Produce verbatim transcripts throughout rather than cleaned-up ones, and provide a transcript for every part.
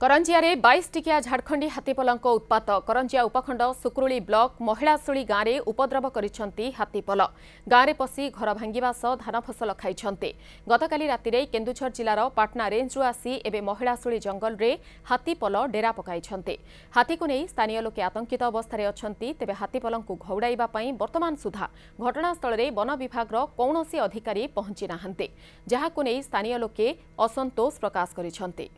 करंजिया बाईस टिकिया झारखंडी हाथीपलंक उत्पात। करंजिया उपखंड सुकुरुली ब्लॉक महिलासुली गांव उपद्रव करिसेंती हाथीपल। गांव पसी घर भांगिबा सह धान फसल खाइछंती। गतकाली रातिरे केन्दुझर जिलार पाटना रेंजरू आसी एबे महिलासुली जंगल रे हाथीपल डेरा पकाइछंती। हाथी को नहीं स्थानीय लोके आतंकित अवस्था अच्छी। तेबे हाथीपलंकु घौडाइबा पई वर्तमान सुधा घटनास्थल रे वन विभागर कौनसी अधिकारी पहुंची नाहंती, जहाकु नहीं स्थानीय लोके असंतोष प्रकाश करिछंती।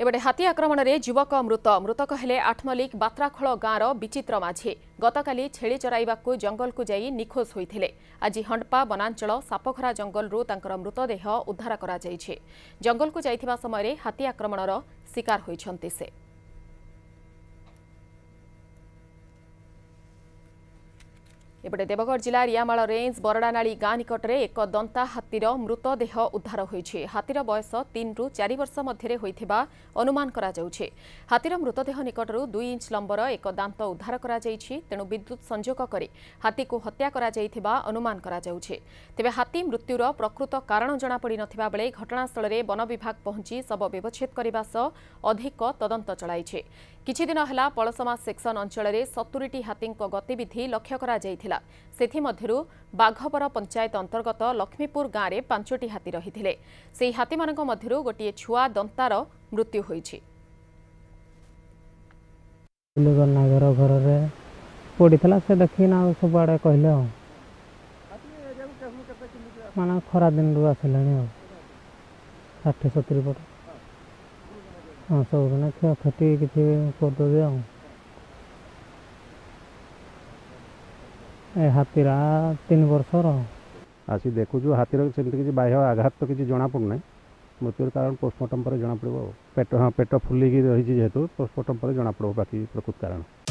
एबडे हाथी आक्रमण रे युवक मृत। मृतक हेले आठमलिक बात्राखोल गाँव विचित्र माझी। गतकाली छेली चराइबाकु जंगल को जाई निखोज होइथिले। आज हंडपा वनांचल सापखरा जंगल रु तांकर मृतदेह उद्धार करा जाईछे। जंगल को जाइथिबा समय हाथी आक्रमणर शिकार होइछंती से। एपटे देवगढ़ जिला रियामाल रेंज बरडानाली गाँ निकट में एक दंता हाथीर मृतदेह उद्धार होईछे। हाथीर बयस तीन रु चार वर्ष मध्य होइथिबा अनुमान करा जाउछे। हाथीर मृतदेह निकटरू दुई इंच लंबर एक दांत उद्धार करा जाईछे। तेणु विद्युत संजोग करी हाथी को हत्या करा जाईथिबा अनुमान करा जाउछे। तेबे हाथी मृत्युर प्रकृत कारण जना पड़ी नथिबा बेले घटनास्थल में वन विभाग पहुंची शव व्यवच्छेद करने सह अधिक तदंत चलाईछे। किछि दिन हला पळसमा सेक्शन अंचल में सत्तरी टी हाथी गतिविधि लक्ष्य करा जाईथिला। सेथिमध्यरु बाघपर पंचायत अंतर्गत लक्ष्मीपुर गाँव में पांचटी हाथी रही। से हाथी मानक मध्यरु गोटे छुआ दंतार मृत्यु होईछि। नागर घर में पड़ा से देखना सब आड़े कहले मान खरा दिन रू आसला षाठी सतुरी पट हाँ सब क्षति किसी करदे आ हाथीरा तीन वर्षर आसी देखु हाथीर सेमती किसी बाह्य आघात तो किसी जना पड़ना। मृत्यु कारण पोस्टमार्टम पर जना पड़ो। पेट हाँ पेट फुलिकी रही जेहेतु पोस्टमार्टम पर जना पड़ो बाकी प्रकृत कारण।